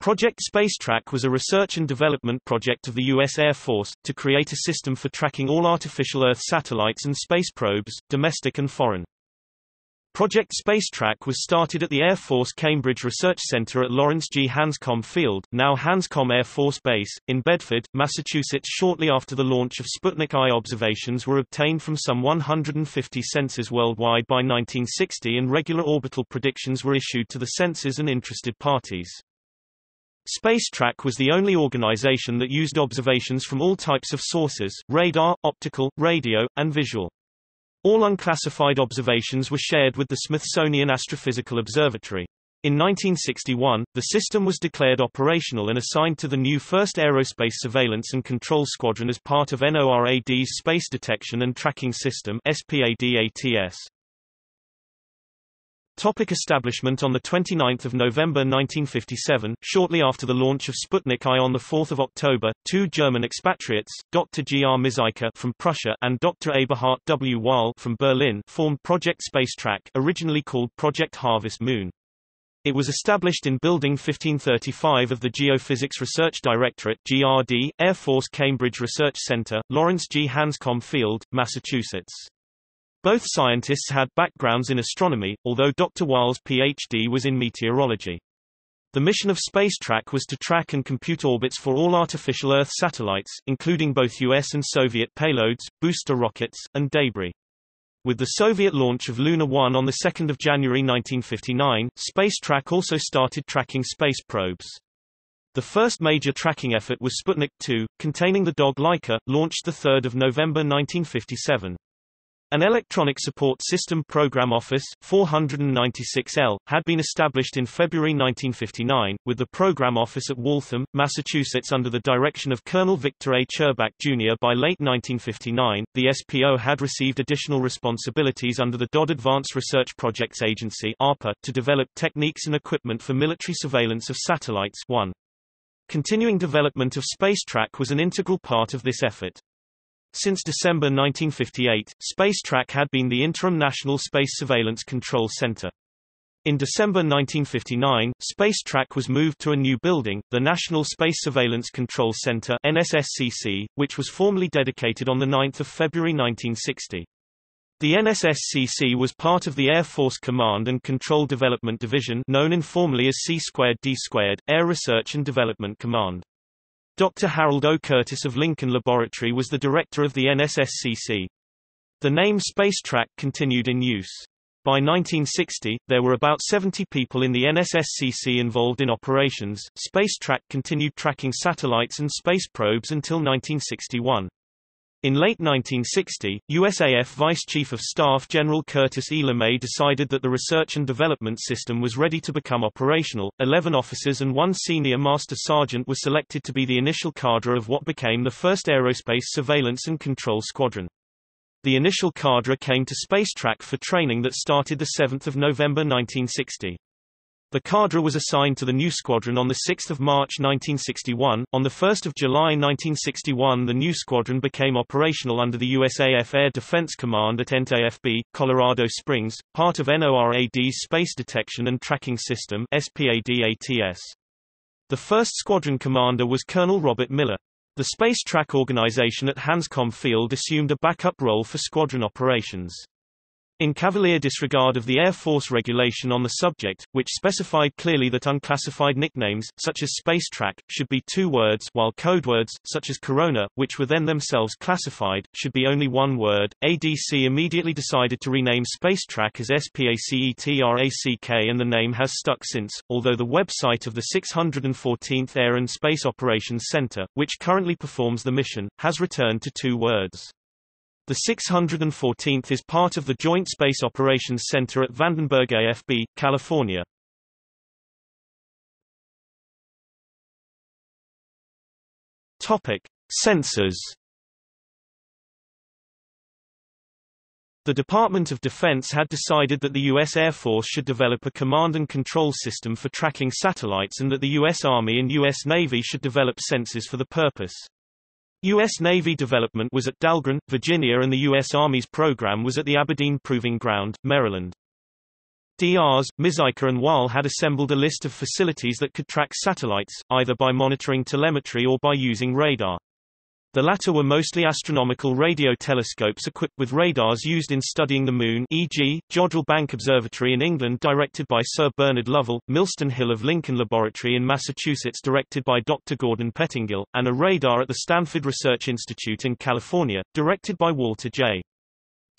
Project Space Track was a research and development project of the U.S. Air Force, to create a system for tracking all artificial Earth satellites and space probes, domestic and foreign. Project Space Track was started at the Air Force Cambridge Research Center at Lawrence G. Hanscom Field, now Hanscom Air Force Base, in Bedford, Massachusetts shortly after the launch of Sputnik I. Observations were obtained from some 150 sensors worldwide by 1960 and regular orbital predictions were issued to the sensors and interested parties. SpaceTrack was the only organization that used observations from all types of sources, radar, optical, radio, and visual. All unclassified observations were shared with the Smithsonian Astrophysical Observatory. In 1961, the system was declared operational and assigned to the new 1st Aerospace Surveillance and Control Squadron as part of NORAD's Space Detection and Tracking System (SPADATS). Topic establishment. On 29 November 1957, shortly after the launch of Sputnik I on 4 October, two German expatriates, Dr. G. R. Miczaika from Prussia and Dr. Eberhard W. Weil from Berlin, formed Project Space Track, originally called Project Harvest Moon. It was established in Building 1535 of the Geophysics Research Directorate (GRD), Air Force Cambridge Research Center, Lawrence G. Hanscom Field, Massachusetts. Both scientists had backgrounds in astronomy, although Dr. Weil's PhD was in meteorology. The mission of SpaceTrack was to track and compute orbits for all artificial Earth satellites, including both US and Soviet payloads, booster rockets, and debris. With the Soviet launch of Luna 1 on 2 January 1959, SpaceTrack also started tracking space probes. The first major tracking effort was Sputnik 2, containing the dog Laika, launched 3 November 1957. An Electronic Support System Program Office, 496L, had been established in February 1959, with the Program Office at Waltham, Massachusetts under the direction of Colonel Victor A. Cherback Jr. By late 1959, the SPO had received additional responsibilities under the DoD Advanced Research Projects Agency (ARPA) to develop techniques and equipment for military surveillance of satellites. Continuing development of SpaceTrack was an integral part of this effort. Since December 1958, SpaceTrack had been the interim National Space Surveillance Control Center. In December 1959, SpaceTrack was moved to a new building, the National Space Surveillance Control Center (NSSCC), which was formally dedicated on 9 February 1960. The NSSCC was part of the Air Force Command and Control Development Division, known informally as C2D2, Air Research and Development Command. Dr. Harold O. Curtis of Lincoln Laboratory was the director of the NSSCC. The name SpaceTrack continued in use. By 1960, there were about 70 people in the NSSCC involved in operations. SpaceTrack continued tracking satellites and space probes until 1961. In late 1960, USAF Vice Chief of Staff General Curtis E. LeMay decided that the research and development system was ready to become operational. 11 officers and 1 senior master sergeant were selected to be the initial cadre of what became the 1st Aerospace Surveillance and Control Squadron. The initial cadre came to SpaceTrack for training that started 7 November 1960. The cadre was assigned to the new squadron on 6 March 1961. On 1 July 1961 the new squadron became operational under the USAF Air Defense Command at Ent AFB, Colorado Springs, part of NORAD's Space Detection and Tracking System (SPADATS). The first squadron commander was Colonel Robert Miller. The SpaceTrack organization at Hanscom Field assumed a backup role for squadron operations. In cavalier disregard of the Air Force regulation on the subject, which specified clearly that unclassified nicknames, such as SpaceTrack, should be 2 words, while codewords, such as Corona, which were then themselves classified, should be only 1 word, ADC immediately decided to rename SpaceTrack as SPACETRACK, and the name has stuck since, although the website of the 614th Air and Space Operations Center, which currently performs the mission, has returned to 2 words. The 614th is part of the Joint Space Operations Center at Vandenberg AFB, California. Topic: Sensors. The Department of Defense had decided that the U.S. Air Force should develop a command and control system for tracking satellites and that the U.S. Army and U.S. Navy should develop sensors for the purpose. U.S. Navy development was at Dahlgren, Virginia, and the U.S. Army's program was at the Aberdeen Proving Ground, Maryland. D.R.'s, Miczaika and Weil had assembled a list of facilities that could track satellites, either by monitoring telemetry or by using radar. The latter were mostly astronomical radio telescopes equipped with radars used in studying the Moon, e.g., Jodrell Bank Observatory in England directed by Sir Bernard Lovell, Millstone Hill of Lincoln Laboratory in Massachusetts directed by Dr. Gordon Pettengill, and a radar at the Stanford Research Institute in California, directed by Walter J.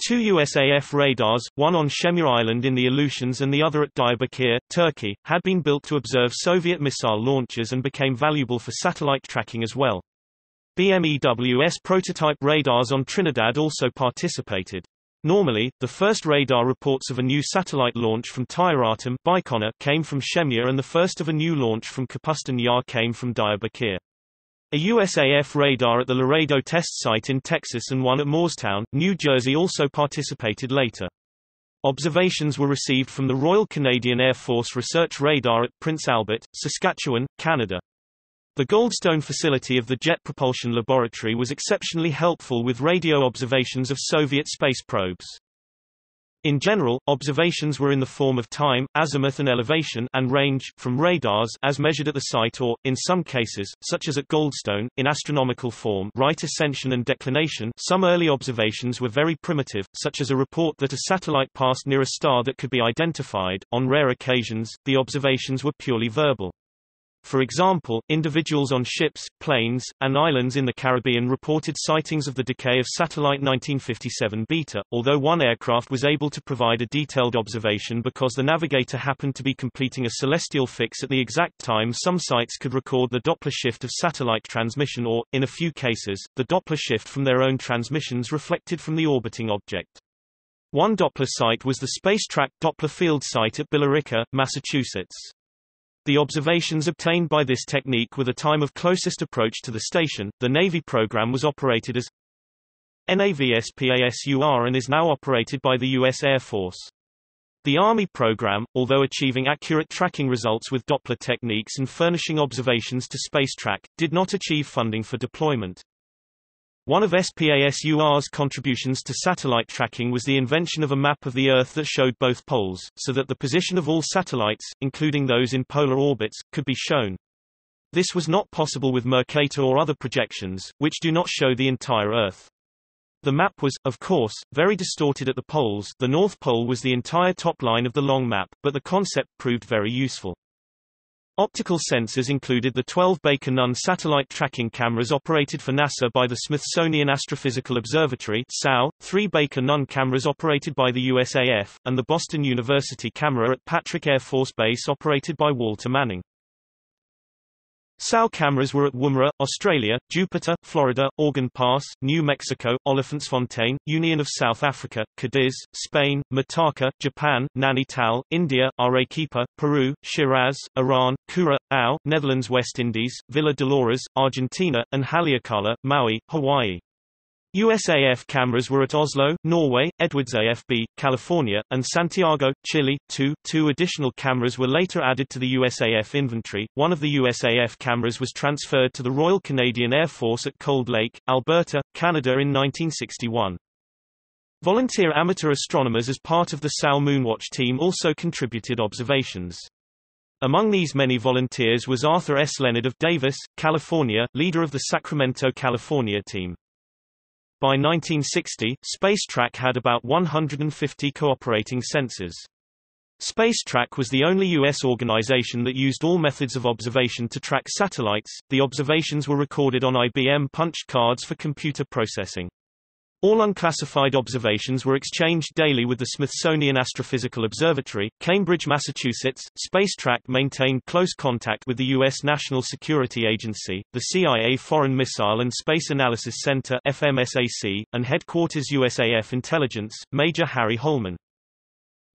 Two USAF radars, one on Shemir Island in the Aleutians and the other at Diyarbakir, Turkey, had been built to observe Soviet missile launches and became valuable for satellite tracking as well. BMEWS prototype radars on Trinidad also participated. Normally, the first radar reports of a new satellite launch from Tyuratam Baikonur came from Shemir, and the first of a new launch from Kapustin Yar came from Diyarbakir. A USAF radar at the Laredo test site in Texas and one at Moorestown, New Jersey also participated later. Observations were received from the Royal Canadian Air Force Research Radar at Prince Albert, Saskatchewan, Canada. The Goldstone facility of the Jet Propulsion Laboratory was exceptionally helpful with radio observations of Soviet space probes. In general, observations were in the form of time, azimuth and elevation and range, from radars as measured at the site or, in some cases, such as at Goldstone, in astronomical form, right ascension and declination. Some early observations were very primitive, such as a report that a satellite passed near a star that could be identified. On rare occasions, the observations were purely verbal. For example, individuals on ships, planes, and islands in the Caribbean reported sightings of the decay of satellite 1957 Beta, although one aircraft was able to provide a detailed observation because the navigator happened to be completing a celestial fix at the exact time. Some sites could record the Doppler shift of satellite transmission or, in a few cases, the Doppler shift from their own transmissions reflected from the orbiting object. One Doppler site was the Space Track Doppler Field site at Billerica, Massachusetts. The observations obtained by this technique were the time of closest approach to the station. The Navy program was operated as NAVSPASUR and is now operated by the U.S. Air Force. The Army program, although achieving accurate tracking results with Doppler techniques and furnishing observations to SpaceTrack, did not achieve funding for deployment. One of SPASUR's contributions to satellite tracking was the invention of a map of the Earth that showed both poles, so that the position of all satellites, including those in polar orbits, could be shown. This was not possible with Mercator or other projections, which do not show the entire Earth. The map was, of course, very distorted at the poles. The North Pole was the entire top line of the long map, but the concept proved very useful. Optical sensors included the 12 Baker Nunn satellite tracking cameras operated for NASA by the Smithsonian Astrophysical Observatory (SAO), 3 Baker Nunn cameras operated by the USAF, and the Boston University camera at Patrick Air Force Base operated by Walter Manning. SAO cameras were at Woomera, Australia, Jupiter, Florida, Organ Pass, New Mexico, Oliphantfontein, Union of South Africa, Cadiz, Spain, Mitaka, Japan, Nainital, India, Arequipa, Peru, Shiraz, Iran, Curacao, Netherlands West Indies, Villa Dolores, Argentina, and Haleakala, Maui, Hawaii. USAF cameras were at Oslo, Norway, Edwards AFB, California, and Santiago, Chile. Two additional cameras were later added to the USAF inventory. One of the USAF cameras was transferred to the Royal Canadian Air Force at Cold Lake, Alberta, Canada in 1961. Volunteer amateur astronomers as part of the SAO Moonwatch team also contributed observations. Among these many volunteers was Arthur S. Leonard of Davis, California, leader of the Sacramento, California team. By 1960, SpaceTrack had about 150 cooperating sensors. SpaceTrack was the only U.S. organization that used all methods of observation to track satellites. The observations were recorded on IBM punched cards for computer processing. All unclassified observations were exchanged daily with the Smithsonian Astrophysical Observatory, Cambridge, Massachusetts. SpaceTrack maintained close contact with the U.S. National Security Agency, the CIA Foreign Missile and Space Analysis Center (FMSAC), and headquarters USAF Intelligence, Major Harry Holman.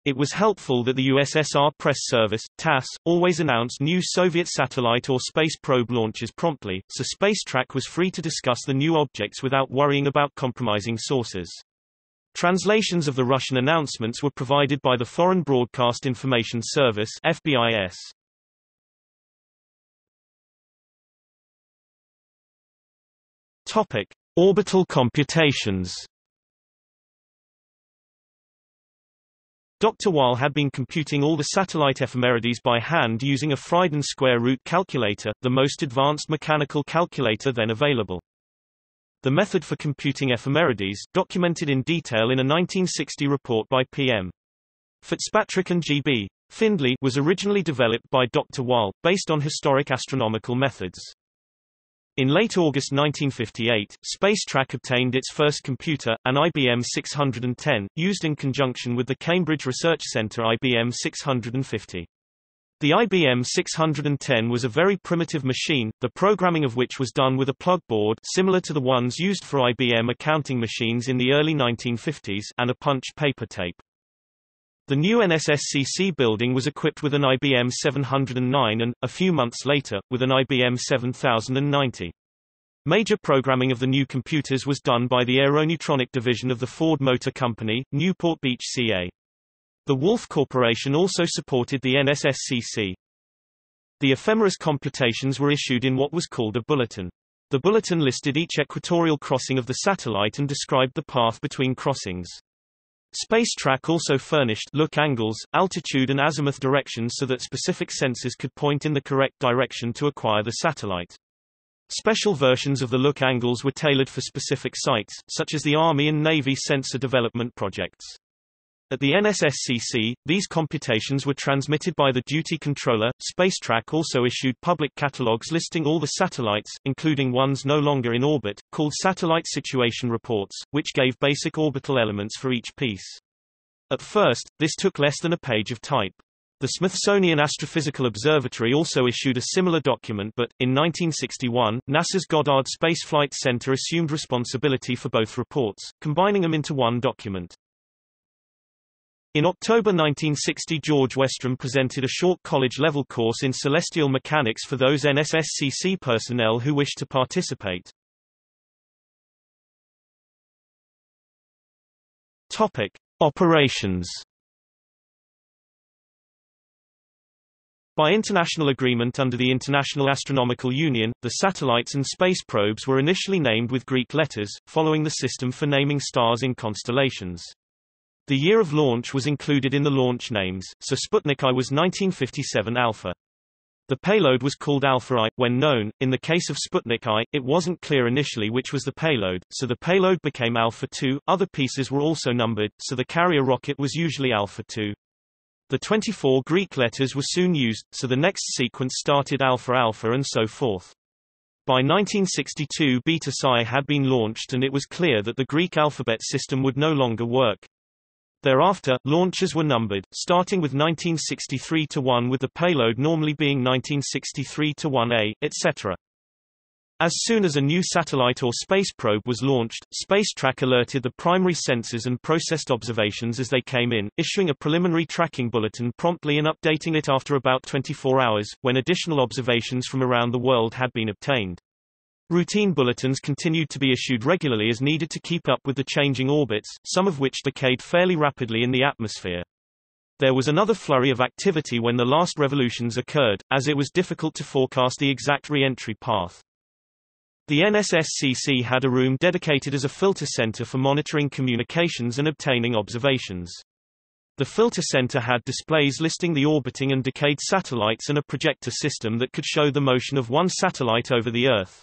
It was helpful that the USSR Press Service, TASS, always announced new Soviet satellite or space probe launches promptly, so SpaceTrack was free to discuss the new objects without worrying about compromising sources. Translations of the Russian announcements were provided by the Foreign Broadcast Information Service (FBIS). Topic: Orbital computations. Dr. Weil had been computing all the satellite ephemerides by hand using a Frieden square root calculator, the most advanced mechanical calculator then available. The method for computing ephemerides, documented in detail in a 1960 report by P.M. Fitzpatrick and G.B. Findlay, was originally developed by Dr. Weil, based on historic astronomical methods. In late August 1958, Space Track obtained its first computer, an IBM 610, used in conjunction with the Cambridge Research Center IBM 650. The IBM 610 was a very primitive machine, the programming of which was done with a plug board similar to the ones used for IBM accounting machines in the early 1950s and a punched paper tape. The new NSSCC building was equipped with an IBM 709 and, a few months later, with an IBM 7090. Major programming of the new computers was done by the Aeroneutronic Division of the Ford Motor Company, Newport Beach, CA. The Wolf Corporation also supported the NSSCC. The ephemeris computations were issued in what was called a bulletin. The bulletin listed each equatorial crossing of the satellite and described the path between crossings. Space Track also furnished look angles, altitude and azimuth directions so that specific sensors could point in the correct direction to acquire the satellite. Special versions of the look angles were tailored for specific sites, such as the Army and Navy sensor development projects. At the NSSCC, these computations were transmitted by the duty controller. Space Track also issued public catalogues listing all the satellites, including ones no longer in orbit, called satellite situation reports, which gave basic orbital elements for each piece. At first, this took less than a page of type. The Smithsonian Astrophysical Observatory also issued a similar document, but, in 1961, NASA's Goddard Space Flight Center assumed responsibility for both reports, combining them into one document. In October 1960, George Westrum presented a short college-level course in celestial mechanics for those NSSCC personnel who wished to participate. Topic: Operations. By international agreement under the International Astronomical Union, the satellites and space probes were initially named with Greek letters, following the system for naming stars in constellations. The year of launch was included in the launch names, so Sputnik I was 1957 Alpha. The payload was called Alpha I, when known. In the case of Sputnik I, it wasn't clear initially which was the payload, so the payload became Alpha II. Other pieces were also numbered, so the carrier rocket was usually Alpha II. The 24 Greek letters were soon used, so the next sequence started Alpha Alpha and so forth. By 1962, Beta Psi had been launched and it was clear that the Greek alphabet system would no longer work. Thereafter, launches were numbered, starting with 1963-1 with the payload normally being 1963-1A, etc. As soon as a new satellite or space probe was launched, Space Track alerted the primary sensors and processed observations as they came in, issuing a preliminary tracking bulletin promptly and updating it after about 24 hours, when additional observations from around the world had been obtained. Routine bulletins continued to be issued regularly as needed to keep up with the changing orbits, some of which decayed fairly rapidly in the atmosphere. There was another flurry of activity when the last revolutions occurred, as it was difficult to forecast the exact re-entry path. The NSSCC had a room dedicated as a filter center for monitoring communications and obtaining observations. The filter center had displays listing the orbiting and decayed satellites and a projector system that could show the motion of one satellite over the Earth.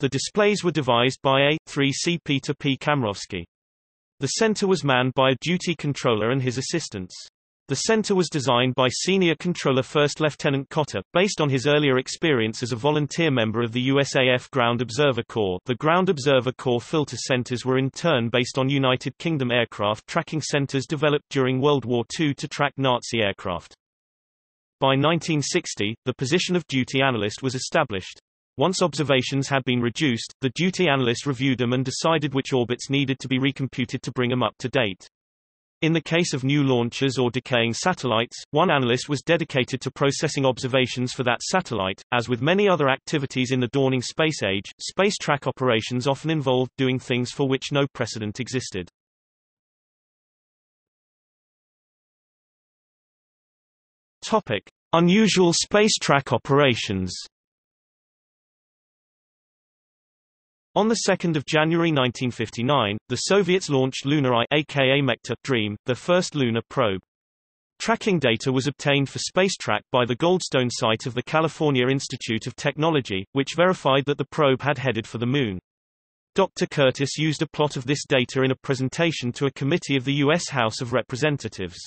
The displays were devised by A3C Peter P. Kamrovsky. The center was manned by a duty controller and his assistants. The center was designed by senior controller First Lieutenant Cotter, based on his earlier experience as a volunteer member of the USAF Ground Observer Corps. The Ground Observer Corps filter centers were in turn based on United Kingdom aircraft tracking centers developed during World War II to track Nazi aircraft. By 1960, the position of duty analyst was established. Once observations had been reduced, the duty analyst reviewed them and decided which orbits needed to be recomputed to bring them up to date. In the case of new launches or decaying satellites, one analyst was dedicated to processing observations for that satellite. As with many other activities in the dawning space age, space track operations often involved doing things for which no precedent existed. Topic: Unusual space track operations. On 2 January 1959, the Soviets launched Luna I aka Mekta Dream, their first lunar probe. Tracking data was obtained for SpaceTrack by the Goldstone site of the California Institute of Technology, which verified that the probe had headed for the Moon. Dr. Curtis used a plot of this data in a presentation to a committee of the U.S. House of Representatives.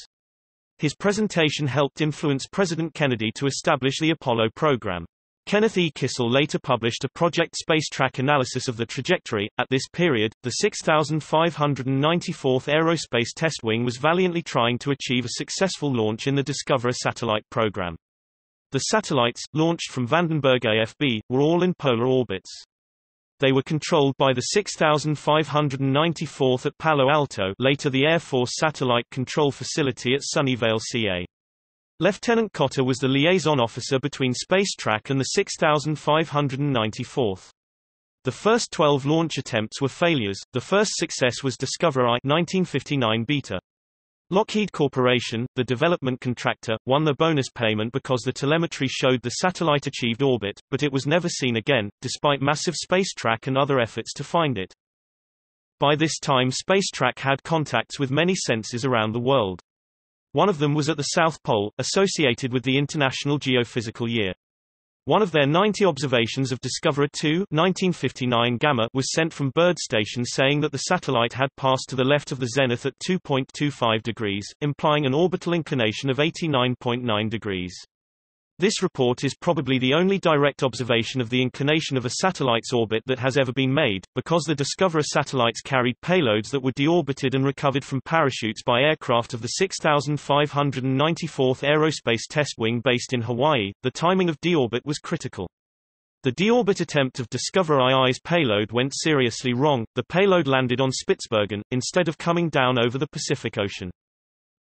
His presentation helped influence President Kennedy to establish the Apollo program. Kenneth E. Kissel later published a Project Space Track analysis of the trajectory. At this period, the 6,594th Aerospace Test Wing was valiantly trying to achieve a successful launch in the Discoverer satellite program. The satellites, launched from Vandenberg AFB, were all in polar orbits. They were controlled by the 6,594th at Palo Alto, later the Air Force Satellite Control Facility at Sunnyvale, CA. Lieutenant Cotter was the liaison officer between SpaceTrack and the 6,594th. The first 12 launch attempts were failures. The first success was Discoverer I 1959 beta. Lockheed Corporation, the development contractor, won the bonus payment because the telemetry showed the satellite achieved orbit, but it was never seen again, despite massive SpaceTrack and other efforts to find it. By this time, SpaceTrack had contacts with many sensors around the world. One of them was at the South Pole, associated with the International Geophysical Year. One of their 90 observations of Discoverer 2 1959 Gamma was sent from Bird Station saying that the satellite had passed to the left of the zenith at 2.25 degrees, implying an orbital inclination of 89.9 degrees. This report is probably the only direct observation of the inclination of a satellite's orbit that has ever been made, because the Discoverer satellites carried payloads that were deorbited and recovered from parachutes by aircraft of the 6,594th Aerospace Test Wing based in Hawaii. The timing of deorbit was critical. The deorbit attempt of Discoverer II's payload went seriously wrong. The payload landed on Spitsbergen, instead of coming down over the Pacific Ocean.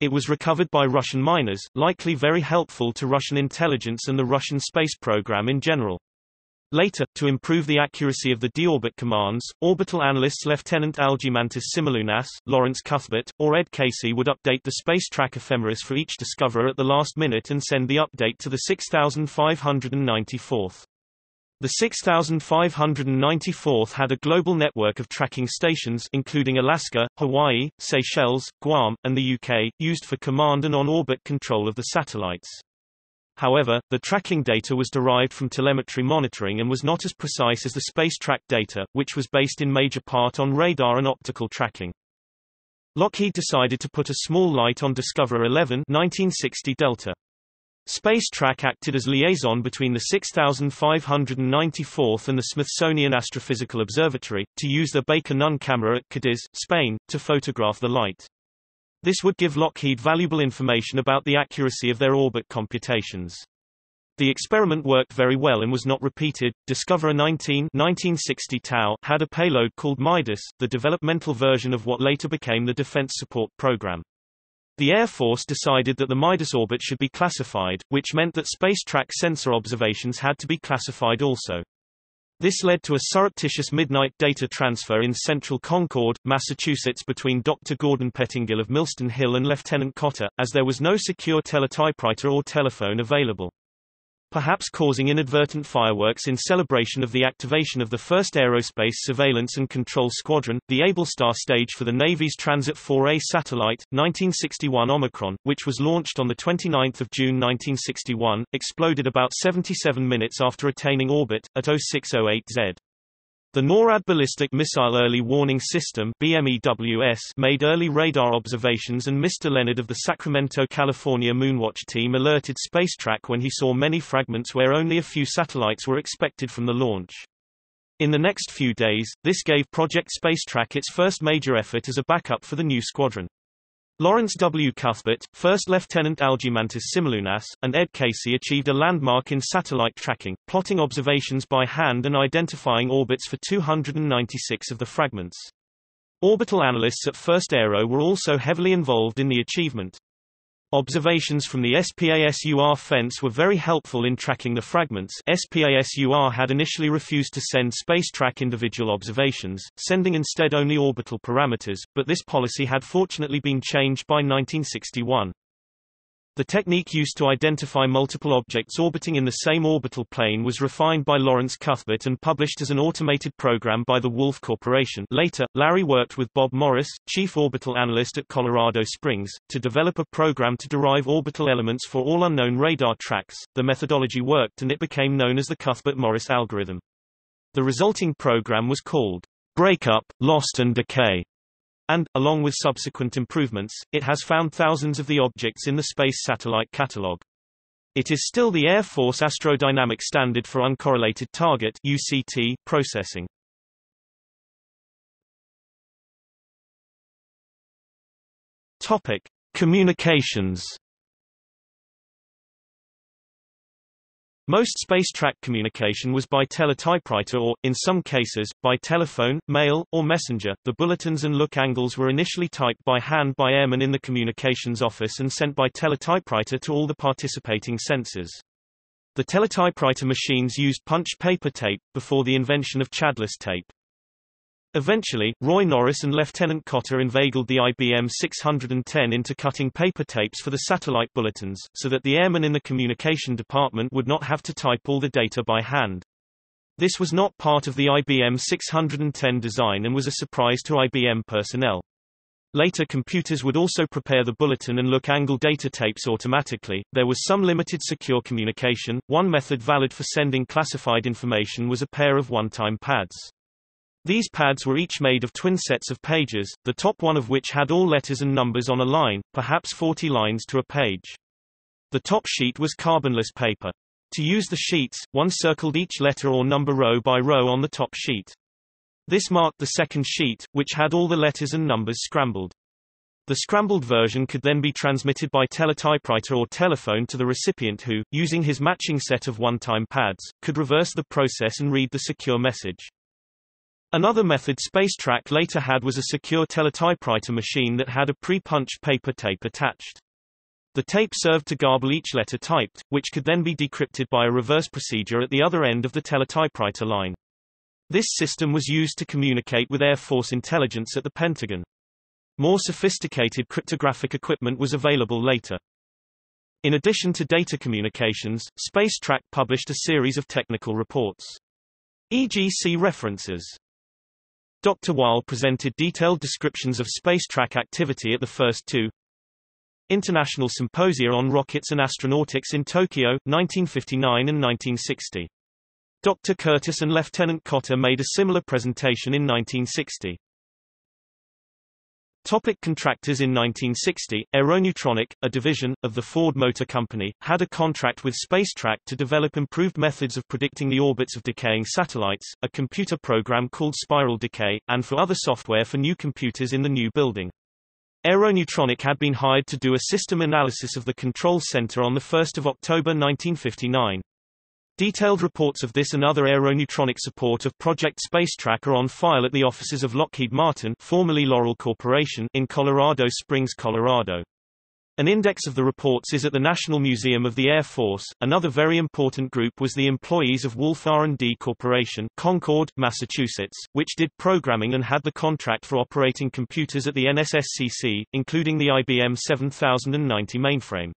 It was recovered by Russian miners, likely very helpful to Russian intelligence and the Russian space program in general. Later, to improve the accuracy of the deorbit commands, orbital analysts Lieutenant Algimantis Similunas, Lawrence Cuthbert, or Ed Casey would update the SpaceTrack ephemeris for each Discoverer at the last minute and send the update to the 6,594th. The 6,594th had a global network of tracking stations including Alaska, Hawaii, Seychelles, Guam, and the UK, used for command and on-orbit control of the satellites. However, the tracking data was derived from telemetry monitoring and was not as precise as the SpaceTrack data, which was based in major part on radar and optical tracking. Lockheed decided to put a small light on Discoverer 11 1960 Delta. SpaceTrack acted as liaison between the 6,594th and the Smithsonian Astrophysical Observatory, to use the Baker Nunn camera at Cadiz, Spain, to photograph the light. This would give Lockheed valuable information about the accuracy of their orbit computations. The experiment worked very well and was not repeated. Discoverer 19 1960 Tau had a payload called MIDAS, the developmental version of what later became the Defense Support Program. The Air Force decided that the MIDAS orbit should be classified, which meant that SpaceTrack sensor observations had to be classified also. This led to a surreptitious midnight data transfer in central Concord, Massachusetts between Dr. Gordon Pettengill of Millstone Hill and Lieutenant Cotter, as there was no secure teletypewriter or telephone available. Perhaps causing inadvertent fireworks in celebration of the activation of the 1st Aerospace Surveillance and Control Squadron, the Ablestar stage for the Navy's Transit 4A satellite, 1961 Omicron, which was launched on 29 June 1961, exploded about 77 minutes after attaining orbit, at 0608Z. The NORAD Ballistic Missile Early Warning System (BMEWS) made early radar observations, and Mr. Leonard of the Sacramento, California Moonwatch team alerted SpaceTrack when he saw many fragments where only a few satellites were expected from the launch. In the next few days, this gave Project SpaceTrack its first major effort as a backup for the new squadron. Lawrence W. Cuthbert, 1st Lieutenant Algimantis Similunas, and Ed Casey achieved a landmark in satellite tracking, plotting observations by hand and identifying orbits for 296 of the fragments. Orbital analysts at 1st Aero were also heavily involved in the achievement. Observations from the SPASUR fence were very helpful in tracking the fragments. SPASUR had initially refused to send SpaceTrack individual observations, sending instead only orbital parameters, but this policy had fortunately been changed by 1961. The technique used to identify multiple objects orbiting in the same orbital plane was refined by Lawrence Cuthbert and published as an automated program by the Wolf Corporation. Later, Larry worked with Bob Morris, chief orbital analyst at Colorado Springs, to develop a program to derive orbital elements for all unknown radar tracks. The methodology worked and it became known as the Cuthbert-Morris algorithm. The resulting program was called Breakup, Lost and Decay. And, along with subsequent improvements, it has found thousands of the objects in the Space Satellite Catalog. It is still the Air Force Astrodynamic Standard for Uncorrelated Target (UCT) processing. Topic: Communications. Most spacetrack communication was by teletypewriter or, in some cases, by telephone, mail, or messenger. The bulletins and look angles were initially typed by hand by airmen in the communications office and sent by teletypewriter to all the participating sensors. The teletypewriter machines used punched paper tape, before the invention of Chadless tape. Eventually, Roy Norris and Lieutenant Cotter inveigled the IBM 610 into cutting paper tapes for the satellite bulletins, so that the airmen in the communication department would not have to type all the data by hand. This was not part of the IBM 610 design and was a surprise to IBM personnel. Later computers would also prepare the bulletin and look angle data tapes automatically. There was some limited secure communication. One method valid for sending classified information was a pair of one-time pads. These pads were each made of twin sets of pages, the top one of which had all letters and numbers on a line, perhaps 40 lines to a page. The top sheet was carbonless paper. To use the sheets, one circled each letter or number row by row on the top sheet. This marked the second sheet, which had all the letters and numbers scrambled. The scrambled version could then be transmitted by teletypewriter or telephone to the recipient who, using his matching set of one-time pads, could reverse the process and read the secure message. Another method SpaceTrack later had was a secure teletypewriter machine that had a pre-punched paper tape attached. The tape served to garble each letter typed, which could then be decrypted by a reverse procedure at the other end of the teletypewriter line. This system was used to communicate with Air Force intelligence at the Pentagon. More sophisticated cryptographic equipment was available later. In addition to data communications, SpaceTrack published a series of technical reports. E.g. see references. Dr. Weil presented detailed descriptions of spacetrack activity at the first two International Symposia on Rockets and Astronautics in Tokyo, 1959 and 1960. Dr. Curtis and Lieutenant Cotter made a similar presentation in 1960. Topic: contractors. In 1960, Aeroneutronic, a division of the Ford Motor Company, had a contract with SpaceTrack to develop improved methods of predicting the orbits of decaying satellites, a computer program called Spiral Decay, and for other software for new computers in the new building. Aeroneutronic had been hired to do a system analysis of the control center on 1 October 1959. Detailed reports of this and other aeroneutronic support of Project SpaceTrack are on file at the offices of Lockheed Martin, formerly Laurel Corporation, in Colorado Springs, Colorado. An index of the reports is at the National Museum of the Air Force. Another very important group was the employees of Wolf R&D Corporation, Concord, Massachusetts, which did programming and had the contract for operating computers at the NSSCC, including the IBM 7090 mainframe.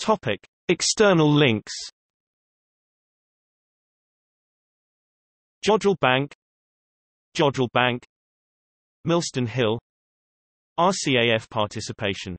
Topic: external links. Jodrell Bank, Jodrell Bank, Millstone Hill, RCAF participation.